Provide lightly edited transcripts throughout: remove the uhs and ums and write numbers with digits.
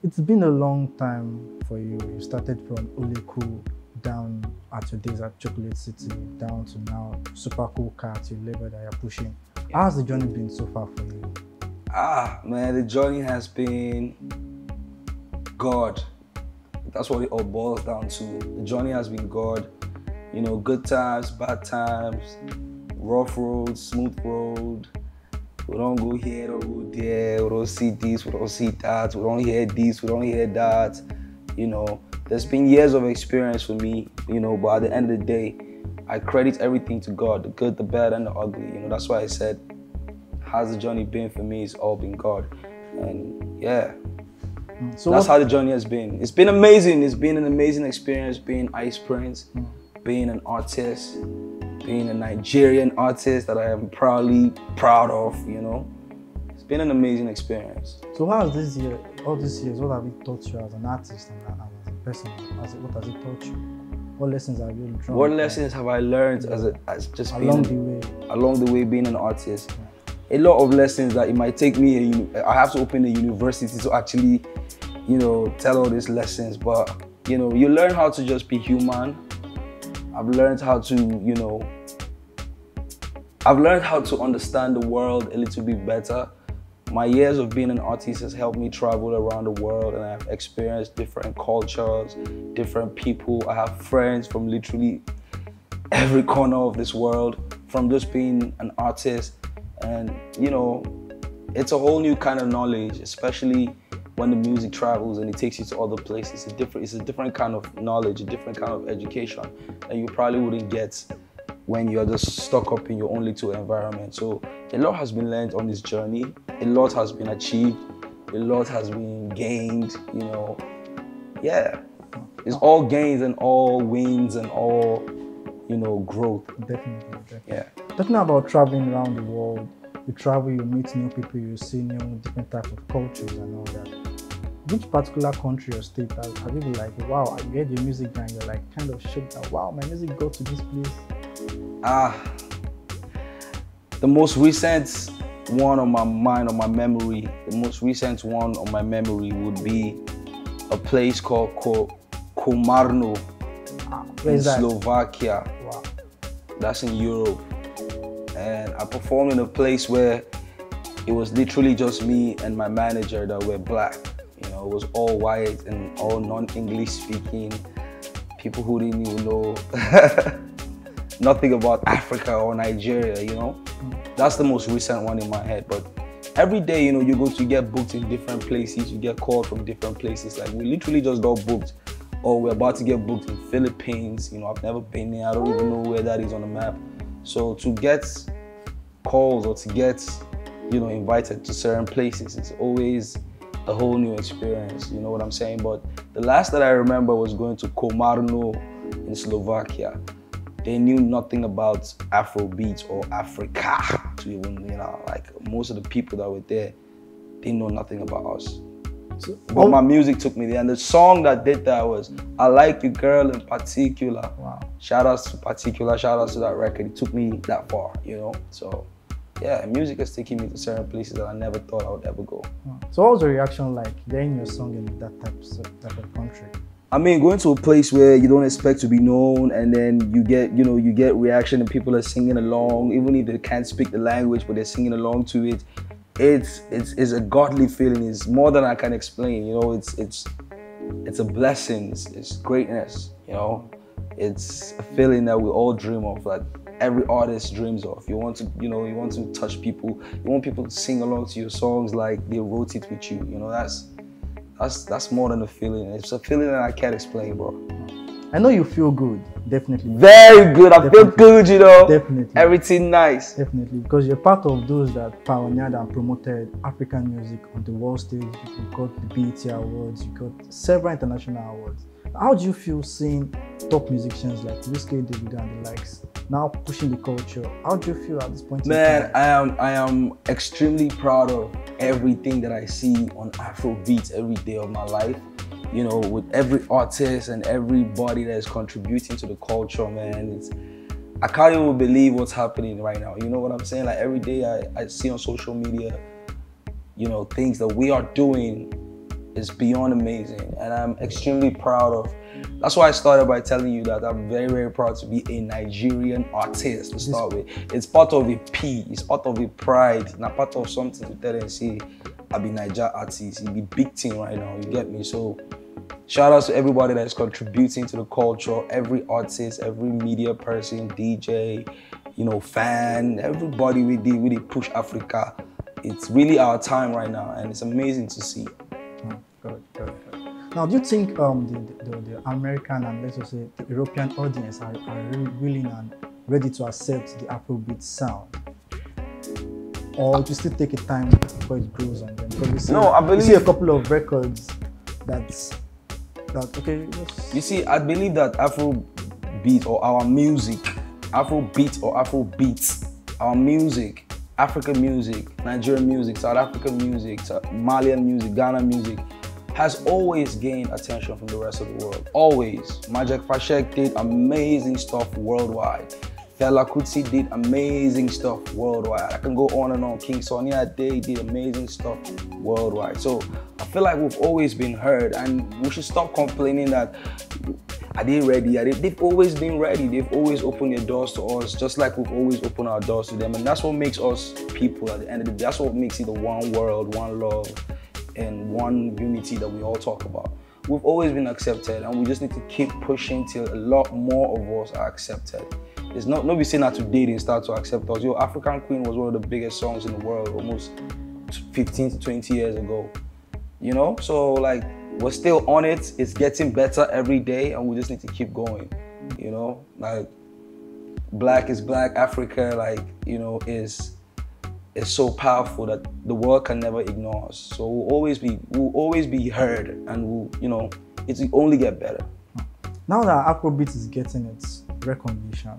It's been a long time for you. You started from Uleku down at your days at Chocolate City, down to now super cool car at your level that you're pushing. How's the journey been so far for you? Ah, man, the journey has been God. That's what it all boils down to. The journey has been God. You know, good times, bad times, rough roads, smooth road. We don't go here, we don't go there, we don't see this, we don't see that, we don't hear this, we don't hear that. You know, there's been years of experience for me, you know, but at the end of the day, I credit everything to God, the good, the bad, and the ugly. You know, that's why I said, how's the journey been for me? It's all been God. And yeah, so that's how the journey has been. It's been amazing. It's been an amazing experience being Ice Prince, being an artist, being a Nigerian artist that I am proud of, you know. It's been an amazing experience. So how has this year, all these years, what have it taught you as an artist and as a person? What has it taught you? What lessons have you learned? What lessons have I learned as just along being, the way? Along the way being an artist. Yeah. A lot of lessons that it might take me, I have to open a university to actually, you know, tell all these lessons. But, you know, you learn how to just be human. I've learned how to, you know, I've learned how to understand the world a little bit better. My years of being an artist has helped me travel around the world, and I've experienced different cultures, different people. I have friends from literally every corner of this world from just being an artist. And, you know, it's a whole new kind of knowledge, especially when the music travels and it takes you to other places. It's a different kind of knowledge, a different kind of education that you probably wouldn't get when you're just stuck up in your own little environment. So a lot has been learned on this journey. A lot has been achieved. A lot has been gained, you know. Yeah, it's all gains and all wins and all, you know, growth. Definitely, definitely. Yeah. Talking about traveling around the world, you travel, you meet new people, you see new different types of cultures and all that. Which particular country or state have you been like, wow, I heard your music and you're like kind of shocked that, wow, my music got to this place? The most recent one on my mind, on my memory, the most recent one on my memory would be a place called Komárno in Slovakia. Wow. That's in Europe. And I performed in a place where it was literally just me and my manager that were black. You know, it was all white and all non-English speaking, people who didn't even know nothing about Africa or Nigeria, you know. That's the most recent one in my head. But every day, you know, you get booked in different places, you get called from different places. Like, we literally just got booked, or we're about to get booked in Philippines. You know, I've never been there. I don't even know where that is on the map. So to get calls or to get, you know, invited to certain places, it's always a whole new experience. You know what I'm saying? But the last that I remember was going to Komárno in Slovakia. They knew nothing about Afrobeats or Africa to even, you know, like most of the people that were there didn't know nothing about us. But my music took me there, and the song that did that was I Like You Girl in Particular. Wow. Shout outs to Particular, shout outs to that record. It took me that far, you know? So yeah, music has taken me to certain places that I never thought I would ever go. So what was the reaction like hearing your song in that type of country? I mean, going to a place where you don't expect to be known, and then you get, you know, you get reaction and people are singing along, even if they can't speak the language, but they're singing along to it. It's a godly feeling. It's more than I can explain. You know, it's a blessing. It's greatness. You know, it's a feeling that we all dream of, that every artist dreams of. You want to, you know, you want to touch people. You want people to sing along to your songs like they wrote it with you. You know, that's more than a feeling. It's a feeling that I can't explain, bro. I know you feel good, definitely. Very good. I feel good, you know. Definitely. Everything nice. Definitely, because you're part of those that pioneered and promoted African music on the world stage. You got the BET Awards. You got several international awards. How do you feel seeing top musicians like Wizkid, Davido, and the likes now pushing the culture. How do you feel at this point? Man, I am extremely proud of everything that I see on Afrobeats every day of my life. You know, with every artist and everybody that is contributing to the culture, man. I can't even believe what's happening right now. You know what I'm saying? Like every day I see on social media, you know, things that we are doing is beyond amazing. And I'm extremely proud of, that's why I started by telling you that I'm very, very proud to be a Nigerian artist to start with. It's part of a P, it's part of a pride, not part of something to tell and say, I be Naija artist, it be big thing right now, you get me? So shout out to everybody that is contributing to the culture, every artist, every media person, DJ, you know, fan, everybody we push Africa. It's really our time right now, and it's amazing to see. Good, good, good. Now, do you think the American and let's just say the European audience are really willing and ready to accept the Afrobeat sound? Or do you still take a time before it grows on them? Because you see a couple of records that okay. You see, I believe that Afrobeat or our music, our music, African music, Nigerian music, South African music, Malian music, Ghana music, has always gained attention from the rest of the world. Always. Majek Fashek did amazing stuff worldwide. Fela Kuti did amazing stuff worldwide. I can go on and on. King Sunny Ade did amazing stuff worldwide. So I feel like we've always been heard, and we should stop complaining that are they ready? They've always been ready. They've always opened their doors to us, just like we've always opened our doors to them. And that's what makes us people at the end of the day. That's what makes it the one world, one love, and one unity that we all talk about. We've always been accepted, and we just need to keep pushing till a lot more of us are accepted. It's not be saying that today they start to accept us. Yo, African Queen was one of the biggest songs in the world almost 15 to 20 years ago. You know? So like, we're still on it. It's getting better every day, and we just need to keep going. You know? Like, black is black. Africa, like, you know, is so powerful that the world can never ignore us. So we'll always be heard, and it will only get better. Now that Afrobeat is getting its recognition,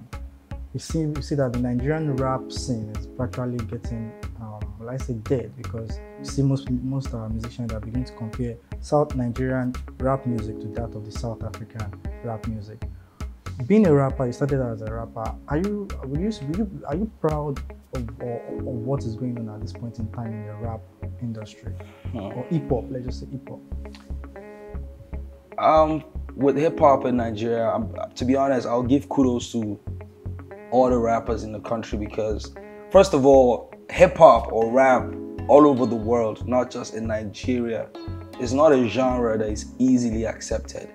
we see that the Nigerian rap scene is practically getting, well, I say dead, because you see most musicians are beginning to compare South Nigerian rap music to that of the South African rap music. Being a rapper, you started as a rapper. Are you proud of what is going on at this point in time in the rap industry, or hip hop? Let's just say hip hop. With hip hop in Nigeria, to be honest, I'll give kudos to all the rappers in the country, because first of all, hip hop or rap all over the world, not just in Nigeria, is not a genre that is easily accepted.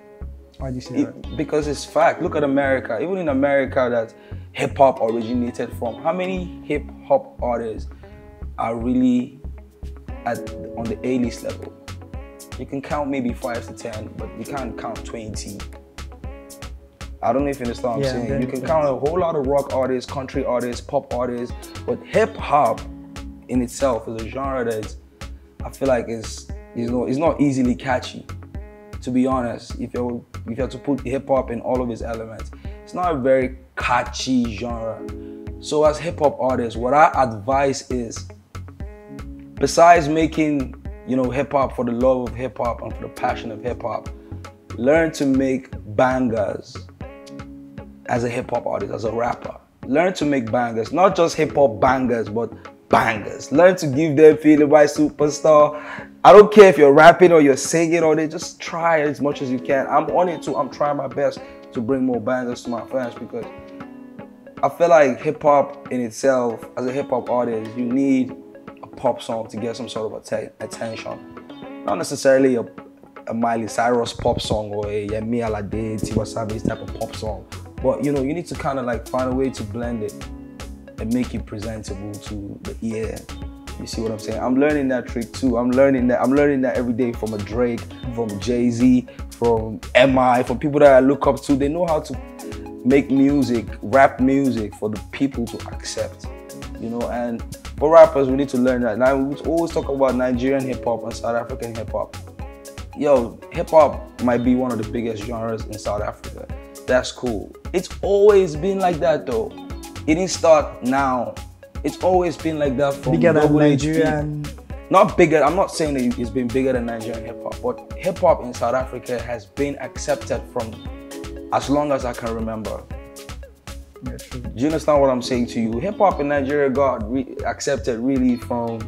Why do you say that? Because it's fact. Look at America. Even in America, that hip hop originated from. How many hip hop artists are really on the A-list level? You can count maybe 5 to 10, but you can't count 20. I don't know if you understand what I'm saying. You can count a whole lot of rock artists, country artists, pop artists, but hip hop in itself is a genre that I feel like is, you know, it's not easily catchy. To be honest, if you have to put hip hop in all of its elements, it's not a very catchy genre. So as hip hop artists, what I advise is, besides making, you know, hip hop for the love of hip hop and for the passion of hip hop, learn to make bangers as a hip hop artist, as a rapper. Learn to make bangers, not just hip hop bangers, but bangers. Learn to give them feeling by superstar. I don't care if you're rapping or you're singing or they just try as much as you can. I'm on it too. I'm trying my best to bring more bangers to my fans, because I feel like hip hop in itself, as a hip hop artist, you need a pop song to get some sort of attention. Not necessarily a Miley Cyrus pop song or a Yemi Alade, Tiwa Savage type of pop song, but you know, you need to kind of like find a way to blend it and make it presentable to the ear. You see what I'm saying? I'm learning that trick too. I'm learning that every day from a Drake, from Jay-Z, from MI, from people that I look up to. They know how to make music, rap music for the people to accept. You know, and for rappers, we need to learn that. Now we always talk about Nigerian hip-hop and South African hip-hop. Yo, hip-hop might be one of the biggest genres in South Africa. That's cool. It's always been like that though. It didn't start now. It's always been like that from bigger than Nigerian. Not bigger. I'm not saying that it's been bigger than Nigerian hip hop, but hip hop in South Africa has been accepted from as long as I can remember. Yeah, true. Do you understand what I'm saying to you? Hip hop in Nigeria got accepted really from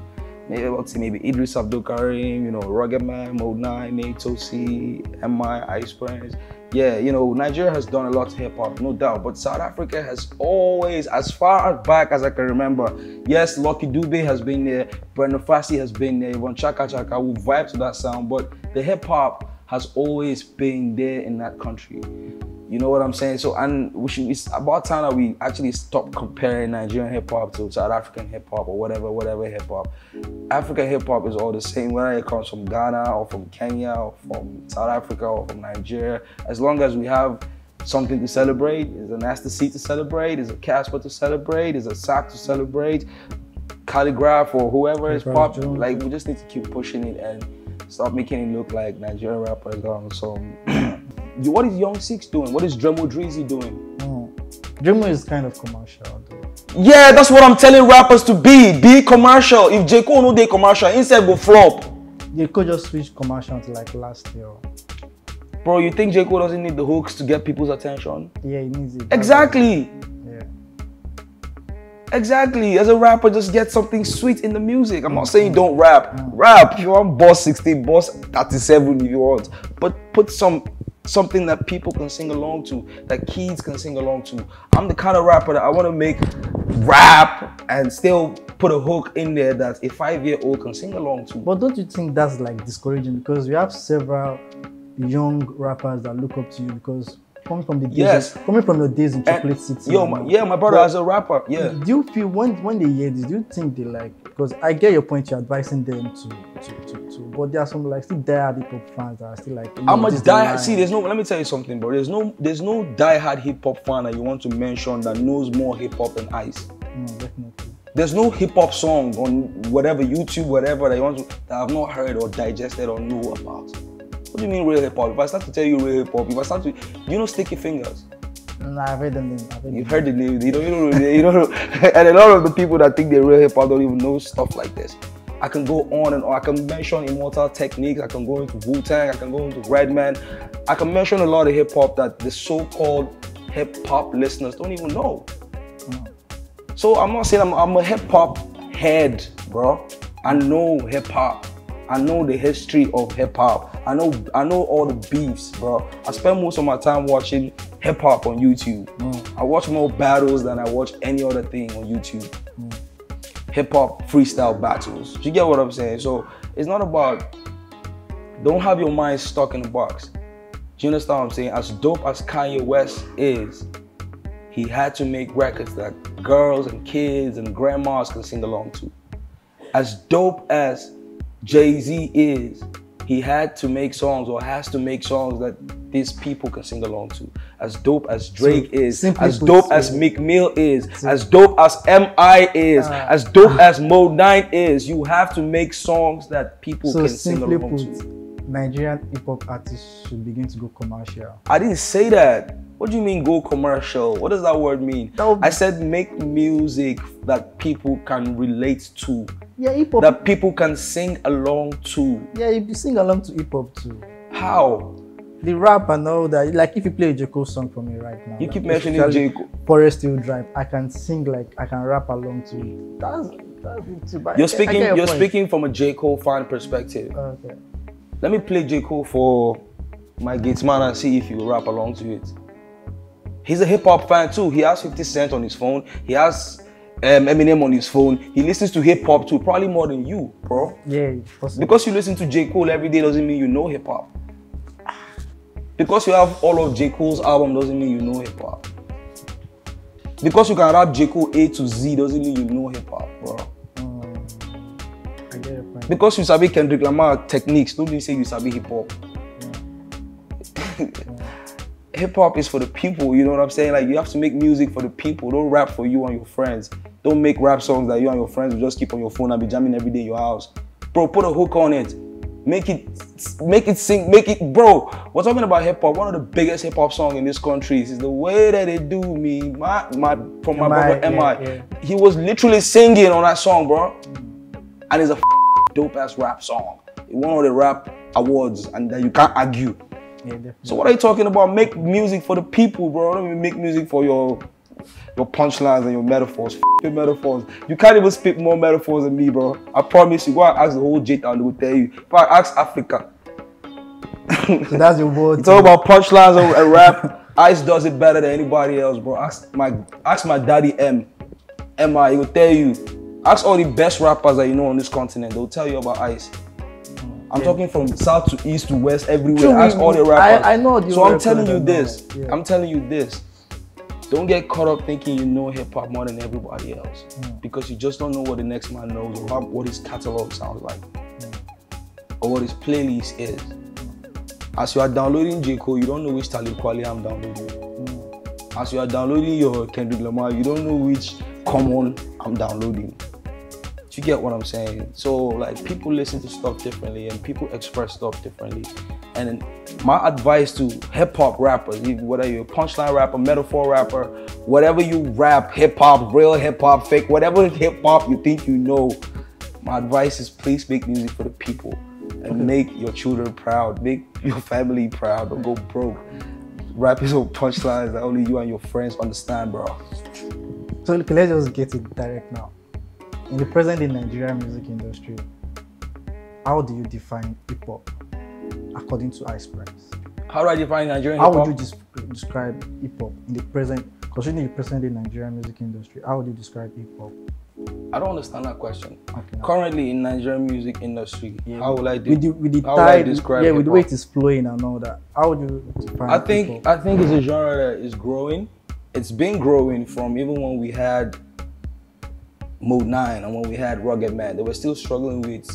maybe Idris Abdul Karim, you know, Rugged Man, Mode 9, Nate Tosi, MI, Ice Prince. Yeah, you know, Nigeria has done a lot to hip-hop, no doubt, but South Africa has always, as far back as I can remember, yes, Lucky Dube has been there, Brenda Fassie has been there, even Chaka Chaka will vibe to that sound, but the hip-hop has always been there in that country. You know what I'm saying? So, and we should, it's about time that we actually stop comparing Nigerian hip-hop to South African hip-hop or whatever hip-hop. African hip-hop is all the same, whether it comes from Ghana or from Kenya or from South Africa or from Nigeria. As long as we have something to celebrate, there's an Astor C to celebrate, there's a Casper to celebrate, there's a Sack to celebrate, Calligraph or whoever is pop. Like, we just need to keep pushing it and stop making it look like Nigerian rappers got some. What is Young Six doing? What is Dremo Drizzy doing? Dremo is kind of commercial, though. Yeah, that's what I'm telling rappers to be. Be commercial. If J. Cole no dey commercial, instead go flop. J. Cole just switched commercial to like last year. Bro, you think J. Cole doesn't need the hooks to get people's attention? Yeah, he needs it. Exactly. Yeah. Exactly. As a rapper, just get something sweet in the music. I'm not saying don't rap. Rap. If you want Boss 16, Boss 37 if you want. But put something that people can sing along to, that kids can sing along to. I'm the kind of rapper that I want to make rap and still put a hook in there that a 5-year-old can sing along to. But don't you think that's like discouraging? Because we have several young rappers that look up to you because coming from the days, coming from the days in Chocolate City. Yo, my brother as a rapper, yeah. Do you feel when they hear this, do you think they like? Because I get your point, you're advising them to but there are some like still diehard hip hop fans that are still like. How much diehard? See, there's no. Let me tell you something, bro. There's no diehard hip hop fan that you want to mention that knows more hip hop than Ice. No, definitely. There's no hip hop song on whatever YouTube, whatever that you want to that I've not heard or digested or know about. What do you mean real hip-hop? If I start to tell you real hip-hop, if I start to... You know Sticky Fingers? No, I've heard the name. You've heard the name. You don't know. And a lot of the people that think they're real hip-hop don't even know stuff like this. I can go on and on. I can mention Immortal Techniques. I can go into Wu-Tang. I can go into Redman. I can mention a lot of hip-hop that the so-called hip-hop listeners don't even know. So I'm not saying I'm a hip-hop head, bro. I know hip-hop. I know the history of hip-hop. I know all the beefs, bro. I spend most of my time watching hip-hop on YouTube. I watch more battles than I watch any other thing on YouTube. Hip-hop freestyle battles. Do you get what I'm saying? So it's not about, don't have your mind stuck in a box. Do you understand what I'm saying? As dope as Kanye West is, he had to make records that girls and kids and grandmas can sing along to. As dope as Jay-Z is, he had to make songs or has to make songs that these people can sing along to. As dope as Drake is, as dope as Meek Mill is, as dope as MI is, as dope as Mode 9 is, you have to make songs that people can sing along to. Nigerian hip-hop artists should begin to go commercial. I didn't say that. What do you mean go commercial? What does that word mean? I said make music that people can relate to. Yeah, hip-hop. That people can sing along to. Yeah, you sing along to hip-hop too. How? The rap and all that. Like if you play a J. Cole song for me right now. You keep mentioning J. Cole. Forest Hill Drive. I can sing like, I can rap along to it. That's it. But you're speaking from a J. Cole fan perspective. Okay. Let me play J. Cole for my Gates man and see if you rap along to it. He's a hip-hop fan too. He has 50 Cent on his phone. He has Eminem on his phone. He listens to hip-hop too, probably more than you, bro. Yeah, possibly. Because you listen to J. Cole every day doesn't mean you know hip-hop. Because you have all of J. Cole's album doesn't mean you know hip-hop. Because you can rap J. Cole A to Z doesn't mean you know hip-hop, bro. I get your point. Because you sabi Kendrick Lamar techniques, don't mean say you sabi hip-hop. Hip-hop is for the people, you know what I'm saying? Like, you have to make music for the people. Don't rap for you and your friends. Don't make rap songs that you and your friends will just keep on your phone and be jamming every day in your house. Bro, put a hook on it. Make it sing, make it, bro. We're talking about hip hop. One of the biggest hip hop songs in this country is The Way That They Do Me. From my brother MI. Yeah. He was literally singing on that song, bro. And it's a dope ass rap song. It won all the rap awards, and that you can't argue. Yeah, so what are you talking about? Make music for the people, bro. Don't even make music for your punchlines and your metaphors. Your metaphors. You can't even spit more metaphors than me, bro. I promise you. Go and ask the whole J-Town and they will tell you. If I ask Africa. So that's your word. It's all about punchlines and rap. Ice does it better than anybody else, bro. Ask my daddy M.I. He will tell you. Ask all the best rappers that you know on this continent. They'll tell you about Ice. I'm talking from south to east to west, everywhere. True, ask all the rappers. I know the rappers. So I'm telling you this. Yeah. I'm telling you this. Don't get caught up thinking you know hip-hop more than everybody else, because you just don't know what the next man knows, or what his catalog sounds like, or what his playlist is. As you are downloading J. Cole, you don't know which Talib Kweli I'm downloading. As you are downloading your Kendrick Lamar, you don't know which Common I'm downloading. You get what I'm saying? So like, people listen to stuff differently and people express stuff differently. And my advice to hip-hop rappers, whether you're a punchline rapper, metaphor rapper, whatever you rap, hip-hop, real hip-hop, fake, whatever hip-hop you think you know, my advice is please make music for the people and make your children proud, make your family proud. Don't go broke. Rap is all punchlines that only you and your friends understand, bro. So let's just get it direct now. In the present-day Nigerian music industry, how do you define hip-hop according to Ice Price? How do I define Nigerian hip-hop? How would you describe hip-hop in the present, considering the present-day Nigerian music industry, how would you describe hip-hop? I don't understand that question. Okay, currently in Nigerian music industry, how would I do? With the way it is flowing and all that, how would you define hip-hop? I think it's a genre that is growing. It's been growing from even when we had Mode 9 and when we had Rugged Man, they were still struggling with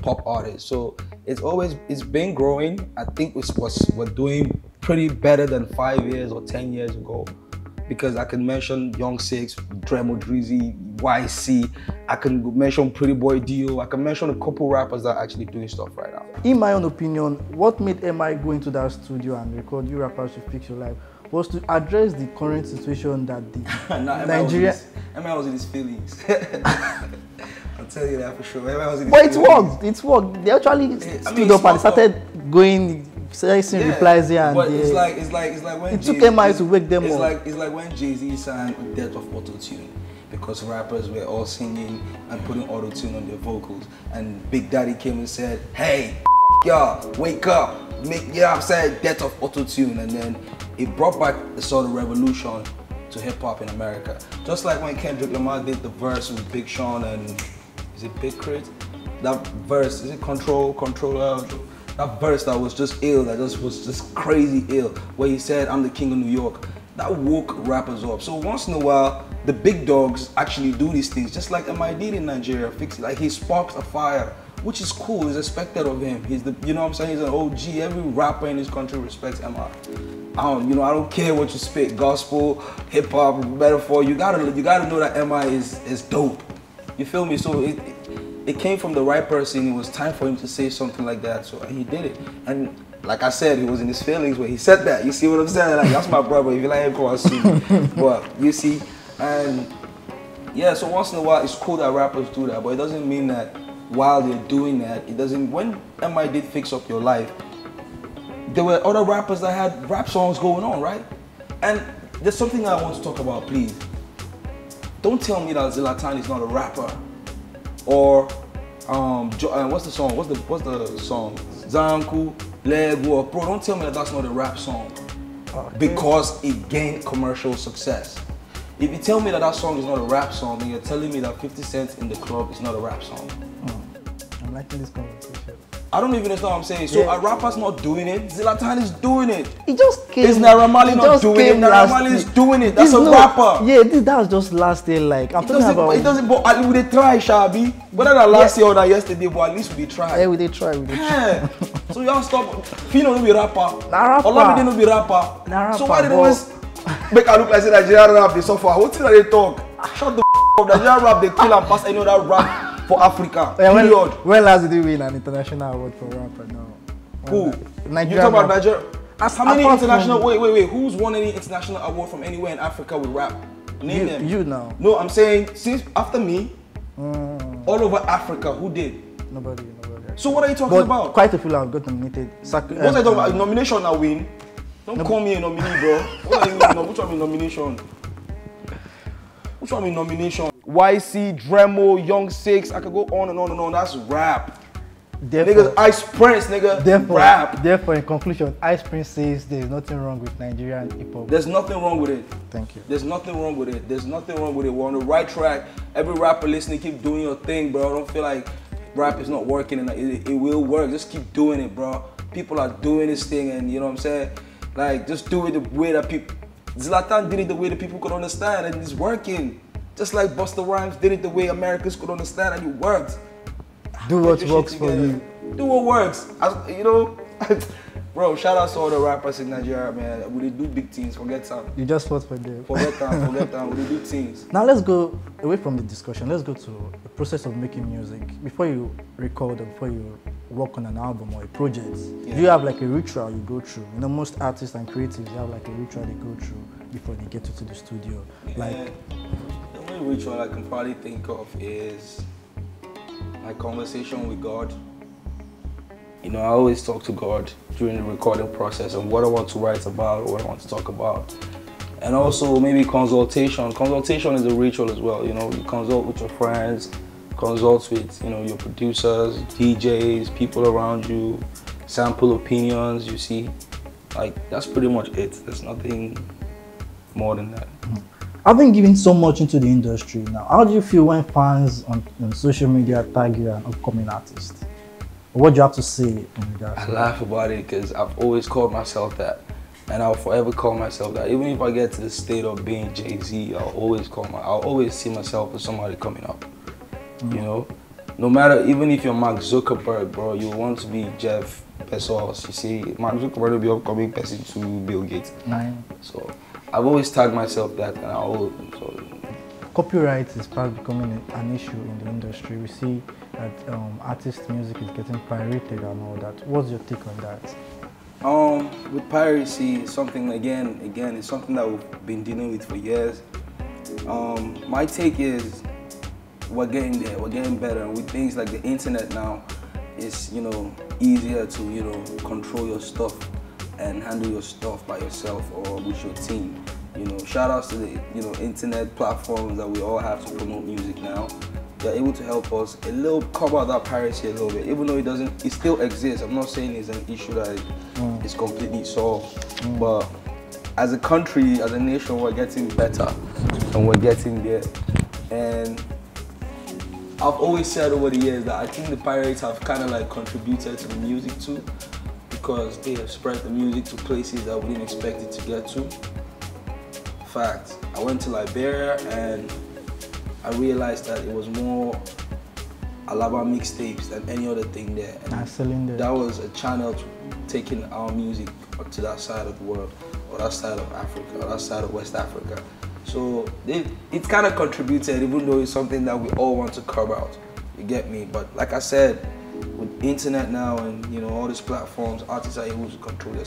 pop artists. So it's been growing. I think we're doing pretty better than 5 years or 10 years ago, because I can mention Young Six, Dremo Drizzy, YC. I can mention Pretty Boy Dio. I can mention a couple rappers that are actually doing stuff right now. In my own opinion, what made MI go into that studio and record You Rappers Should Fix Your Life was to address the current situation that the Nigeria. MI was in his feelings. I'll tell you that for sure. MI was in his feelings. But it worked. They actually stood up and started going, sending replies here and there. But it's like when it took MI to wake them up. It's like when Jay-Z signed Death of Autotune, because rappers were all singing and putting autotune on their vocals, and Big Daddy came and said, "Hey, y'all, wake up! I'm saying Death of Autotune," and then it brought back a sort of revolution to hip hop in America. Just like when Kendrick Lamar did the verse with Big Sean and, is it Big Crit? That verse, is it Controller? That verse that was just ill, that just was just crazy ill, where he said, "I'm the king of New York." That woke rappers up. So once in a while, the big dogs actually do these things, just like MI did in Nigeria. Fix it, like he sparked a fire, which is cool. It's expected of him. He's the, you know what I'm saying? He's an OG. Every rapper in this country respects MI. I don't care what you spit, gospel, hip hop, metaphor. You gotta know that MI is dope. You feel me? So it came from the right person. It was time for him to say something like that. So he did it. And like I said, he was in his feelings when he said that. You see what I'm saying? Like, that's my brother. If you like him, go and sue me. But you see, and yeah. So once in a while, it's cool that rappers do that, but it doesn't mean that. While they're doing that, it doesn't. When MI did Fix Up Your Life, there were other rappers that had rap songs going on, right? And there's something I want to talk about, please. Don't tell me that Zlatan is not a rapper, or what's the song? Zanku Lego, bro. Don't tell me that that's not a rap song, because it gained commercial success. If you tell me that that song is not a rap song, then you're telling me that 50 Cent in the club is not a rap song. I'm liking this conversation. I don't even understand what I'm saying. So a rapper's not doing it. Zlatan is doing it. He just came. Is Naira Marley not doing it? Naira Marley is doing it. That's a rapper. Yeah, that was just last year. Like, I'm talking about. It doesn't. But at least we try, Shabi. Whether that last year or that yesterday, but at least we try. Yeah, we try. Yeah. So y'all stop. Fino no be rapper. Nah, rapper. Olamide no be rapper. Nah, rapper. So why did they make her look like say Nigerian rap? They suffer. What thing are they talk? Shut the f up. Nigerian rap they kill and pass any other rap. for Africa. Yeah, when last did you win an international award for rapper now? Who? Nigeria. You talk about Nigeria. Ask how many international... Wait. Who's won any international award from anywhere in Africa with rap? Name them. You now. No, I'm saying, since after me, all over Africa, who did? Nobody. So what are you talking about? Quite a few have got nominated. What I talk about? Nomination I win. Don't call me a nominee, bro. What are you doing? Which one in nomination? Which one in nomination? YC, Dremo, Young Six. I could go on and on and on. That's rap. Niggas, Ice Prince, nigga. Therefore, in conclusion, Ice Prince says there's nothing wrong with Nigerian hip hop. There's nothing wrong with it. Thank you. There's nothing wrong with it. There's nothing wrong with it. We're on the right track. Every rapper listening, keep doing your thing, bro. I don't feel like rap is not working, and it will work. Just keep doing it, bro. People are doing this thing, and you know what I'm saying? Like, just do it the way that people... Zlatan did it the way that people could understand, and it's working. Just like Busta Rhymes did it the way Americans could understand, and it worked. Do what works for you. Do what works. You know, bro, shout out to all the rappers in Nigeria, man. We do big things, forget time. You just fought for them. Forget time. We do things. Now let's go away from the discussion. Let's go to the process of making music. Before you record or before you work on an album or a project, do you have like a ritual you go through? You know, most artists and creatives, they have like a ritual they go through before they get to the studio. Yeah. Like, the only ritual I can probably think of is my conversation with God. You know, I always talk to God during the recording process and what I want to write about, what I want to talk about. And also maybe consultation. Consultation is a ritual as well. You know, you consult with your friends, consult with, you know, your producers, DJs, people around you, sample opinions, you see. Like, that's pretty much it. There's nothing more than that. I've been giving so much into the industry now. How do you feel when fans on social media tag you an upcoming artist? What do you have to say in regards to that? I laugh about it because I've always called myself that. And I'll forever call myself that. Even if I get to the state of being Jay-Z, I'll always see myself as somebody coming up. You know? No matter, even if you're Mark Zuckerberg, bro, you want to be Jeff Bezos, you see? Mark Zuckerberg will be upcoming person to Bill Gates. So I've always tagged myself that, and Copyright is fast becoming an issue in the industry. We see that artist music is getting pirated and all that. What's your take on that? With piracy, something again, it's something that we've been dealing with for years. My take is we're getting there, we're getting better. With things like the internet now, it's, you know, easier to, you know, control your stuff and handle your stuff by yourself or with your team. You know, shout outs to the, you know, internet platforms that we all have to promote music now. They're able to help us a little, cover that piracy a little bit, even though it doesn't, it still exists. I'm not saying it's an issue that is completely solved, but as a country, as a nation, we're getting better and we're getting there. And I've always said over the years that I think the pirates have kind of like contributed to the music too, because they have spread the music to places that we didn't expect it to get to. In fact, I went to Liberia and I realized that it was more Alaba mixtapes than any other thing there. And that was a channel to taking our music to that side of the world, or that side of Africa, or that side of West Africa. So it kind of contributed, even though it's something that we all want to curb out. You get me? But like I said, with internet now and, you know, all these platforms, artists are able to control their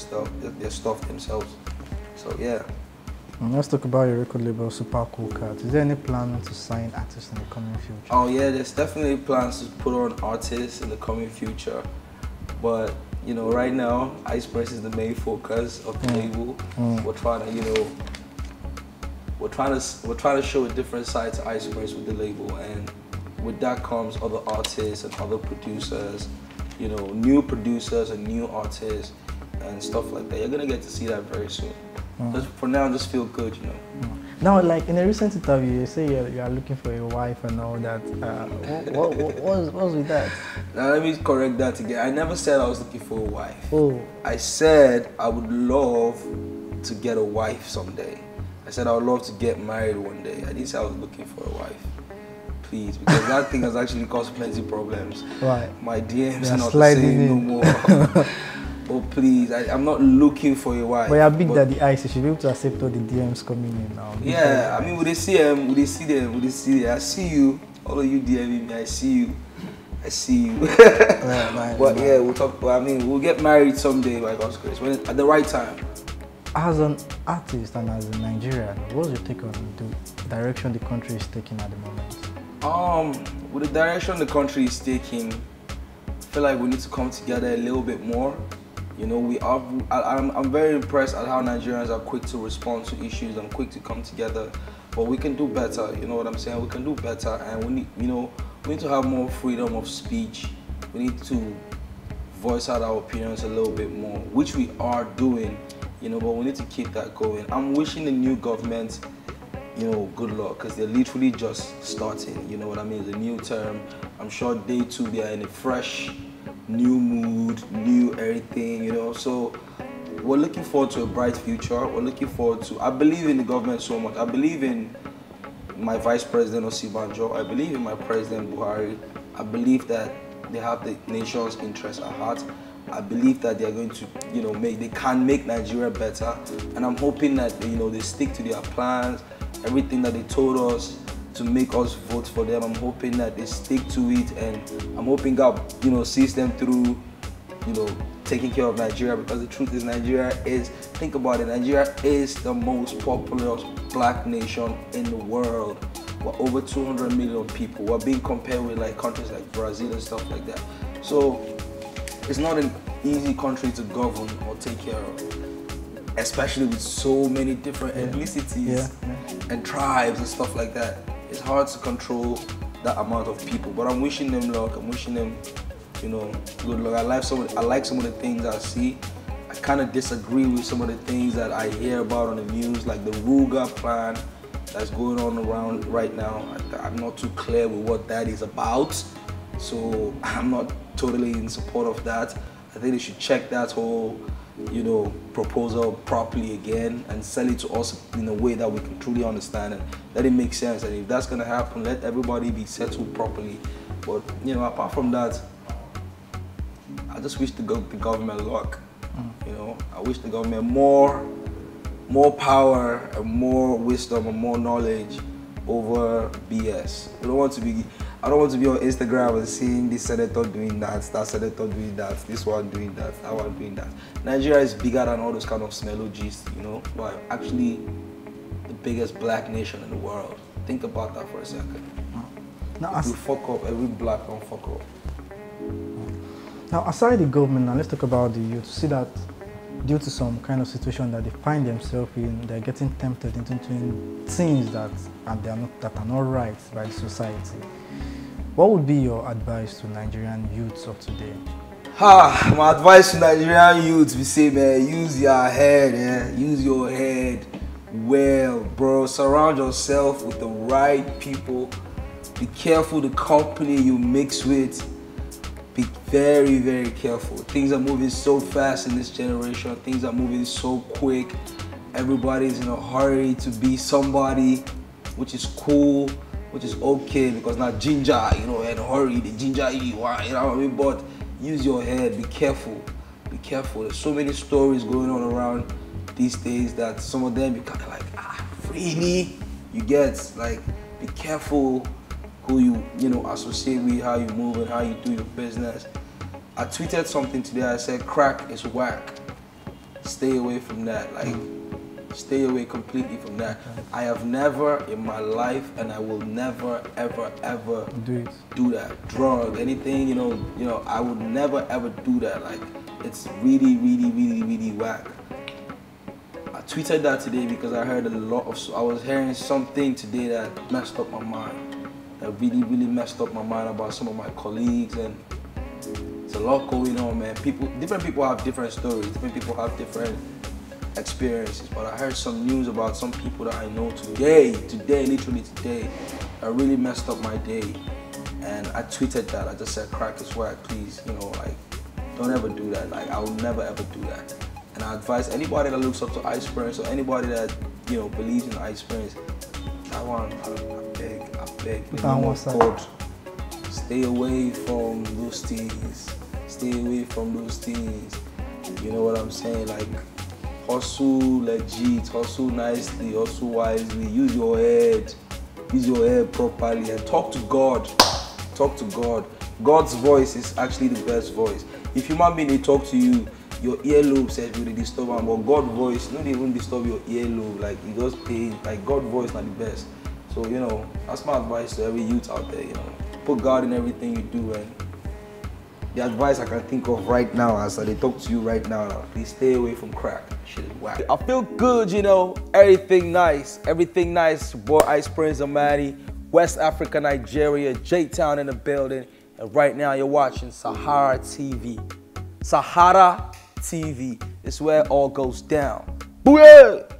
stuff themselves. So yeah. Let's talk about your record label, Super Cool Cat. Is there any plan to sign artists in the coming future? Oh yeah, there's definitely plans to put on artists in the coming future. But, you know, right now, Ice Prince is the main focus of the label. We're trying to, you know, we're trying to show a different side to Ice Prince with the label, and with that comes other artists and other producers, you know, new producers and new artists and stuff like that. You're gonna get to see that very soon. Just for now, just feel good, you know. Now, like in a recent interview, you say you are looking for a wife and all that. What's with that? Now let me correct that again. I never said I was looking for a wife. I said I would love to get a wife someday. I said I would love to get married one day. I didn't say I was looking for a wife. Please, because that thing has actually caused plenty of problems. Right. My DMs are not the same no more. Oh please, I'm not looking for a wife. But you're big daddy Ice, you should be able to accept all the DMs coming in now. Yeah, I mean, would they see them? I see you. all of you DMing me, I see you. Yeah, but yeah, we'll talk. But I mean, we'll get married someday by God's grace, when at the right time. As an artist and as a Nigerian, what's your take on the direction the country is taking at the moment? With the direction the country is taking, I feel like we need to come together a little bit more. You know, we are. I'm very impressed at how Nigerians are quick to respond to issues and quick to come together. But we can do better. You know what I'm saying? We can do better, and we need. You know, we need to have more freedom of speech. We need to voice out our opinions a little bit more, which we are doing. You know, but we need to keep that going. I'm wishing the new government, you know, good luck, because they're literally just starting. You know what I mean? The new term. I'm sure day two they are in a fresh, new mood, new everything. You know, so we're looking forward to a bright future. We're looking forward to. I believe in the government so much. I believe in my Vice President Osibanjo. I believe in my President Buhari. I believe that they have the nation's interests at heart. I believe that they are going to, you know, they can make Nigeria better, and I'm hoping that, you know, they stick to their plans, everything that they told us to make us vote for them. I'm hoping that they stick to it, and I'm hoping God, you know, sees them through, you know, taking care of Nigeria, because the truth is Nigeria is, think about it, Nigeria is the most popular black nation in the world. We're over 200 million people. We're being compared with like countries like Brazil and stuff like that. So it's not an easy country to govern or take care of, especially with so many different ethnicities and tribes and stuff like that. It's hard to control that amount of people, but I'm wishing them luck. I'm wishing them, you know, good luck. I like some of the things I see. I kind of disagree with some of the things that I hear about on the news, like the Ruga plan that's going on around right now. I'm not too clear with what that is about, so I'm not totally in support of that. I think they should check that whole, you know, proposal properly again and sell it to us in a way that we can truly understand and that it makes sense. And if that's gonna happen, let everybody be settled properly. But you know, apart from that, I just wish the government luck. You know, I wish the government more power and more wisdom and more knowledge over BS. We don't want to be. I don't want to be on Instagram and seeing this senator doing that senator doing that, this one doing that one doing that. Nigeria is bigger than all those kind of smellogies, you know. But actually, the biggest black nation in the world. Think about that for a second. Now, if you fuck up, every black don't fuck up. Now, aside the government, now let's talk about the youth. See that due to some kind of situation that they find themselves in, they're getting tempted into doing things that are not right by society. What would be your advice to Nigerian youths of today? My advice to Nigerian youths, we say, man, use your head, eh? Use your head well, bro. Surround yourself with the right people. Be careful the company you mix with. Be very, very careful. Things are moving so fast in this generation. Things are moving so quick. Everybody's in a hurry to be somebody, which is cool. Which is okay, because now ginger, you know, and hurry, the ginger, you know what I mean? But use your head, be careful, be careful. There's so many stories going on around these days that some of them you kind of like, really? You get, like, be careful who you know, associate with, how you move and how you do your business. I tweeted something today, I said, crack is whack. Stay away from that, like. Stay away completely from that. I have never in my life, and I will never, ever, ever do that. Drug, anything, you know, I would never, ever do that. Like, it's really, really, really, really whack. I tweeted that today because I heard I was hearing something today that messed up my mind. That really, really messed up my mind about some of my colleagues, and it's a lot going on, man. Different people have different stories. Different people have different experiences, but I heard some news about some people that I know today, literally today, that really messed up my day, and I tweeted that. I just said, crack is whack, please, you know, like, don't ever do that. Like, I will never ever do that. And I advise anybody that looks up to Ice Prince, or anybody that, you know, believes in Ice Prince, that one, I beg, you know, God, stay away from those things, you know what I'm saying, like, hustle legit, hustle nicely, hustle wisely, use your head, Use your hair properly and talk to God. Talk to God. God's voice is actually the best voice. If human being they talk to you, your earlobe says you will disturb them, but God's voice not even disturb your earlobe. Like it just pain. Like God's voice not the best. So you know, that's my advice to every youth out there. You know, put God in everything you do. And the advice I can think of right now, as they talk to you right now, please stay away from crack. Shit is whack. I feel good, you know. Everything nice, boy. Ice Prince Amadi, West Africa, Nigeria, J-Town in the building. And right now you're watching Sahara TV. Sahara TV. It's where it all goes down. Booyah!